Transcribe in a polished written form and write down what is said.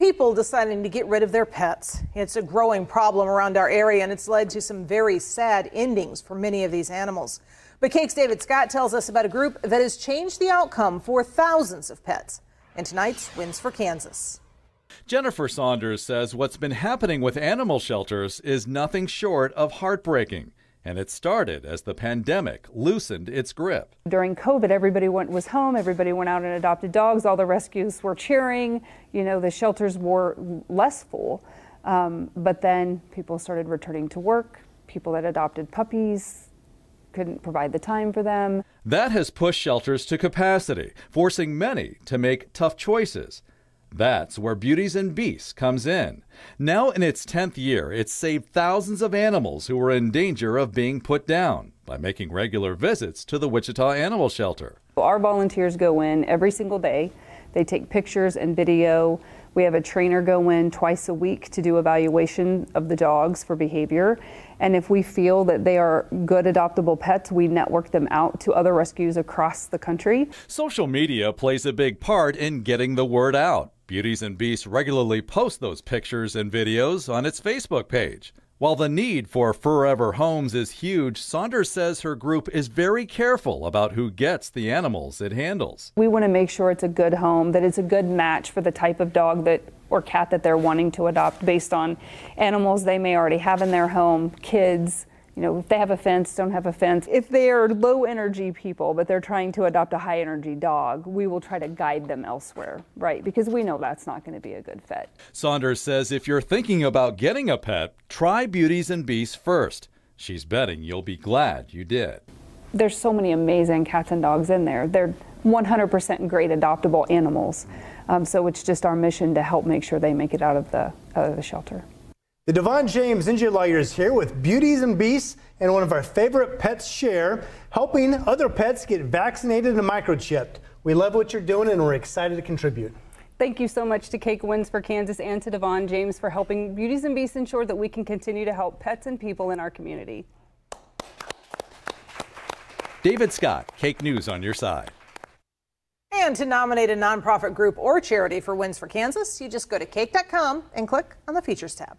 People deciding to get rid of their pets. It's a growing problem around our area, and it's led to some very sad endings for many of these animals. But KAKE's David Scott tells us about a group that has changed the outcome for thousands of pets. And tonight's Wins for Kansas. Jennifer Saunders says what's been happening with animal shelters is nothing short of heartbreaking. And it started as the pandemic loosened its grip. During COVID, everybody was home, everybody went out and adopted dogs, all the rescues were cheering, you know, the shelters were less full. But then people started returning to work, people that adopted puppies couldn't provide the time for them. That has pushed shelters to capacity, forcing many to make tough choices. That's where Beauties and Beasts comes in. Now in its 10th year, it's saved thousands of animals who were in danger of being put down by making regular visits to the Wichita Animal Shelter. Our volunteers go in every single day. They take pictures and video. We have a trainer go in twice a week to do evaluation of the dogs for behavior. And if we feel that they are good adoptable pets, we network them out to other rescues across the country. Social media plays a big part in getting the word out. Beauties and Beasts regularly post those pictures and videos on its Facebook page. While the need for forever homes is huge, Saunders says her group is very careful about who gets the animals it handles. We want to make sure it's a good home, that it's a good match for the type of dog that or cat that they're wanting to adopt based on animals they may already have in their home, kids. You know, if they have a fence, don't have a fence. If they are low energy people, but they're trying to adopt a high energy dog, we will try to guide them elsewhere, right? Because we know that's not going to be a good fit. Saunders says if you're thinking about getting a pet, try Beauties and Beasts first. She's betting you'll be glad you did. There's so many amazing cats and dogs in there. They're 100% great adoptable animals. So it's just our mission to help make sure they make it out of the shelter. The DeVaughn James Injury Lawyer is here with Beauties and Beasts and one of our favorite pets, Share, helping other pets get vaccinated and microchipped. We love what you're doing and we're excited to contribute. Thank you so much to KAKE Wins for Kansas and to DeVaughn James for helping Beauties and Beasts ensure that we can continue to help pets and people in our community. David Scott, KAKE News on your side. And to nominate a nonprofit group or charity for Wins for Kansas, you just go to KAKE.com and click on the Features tab.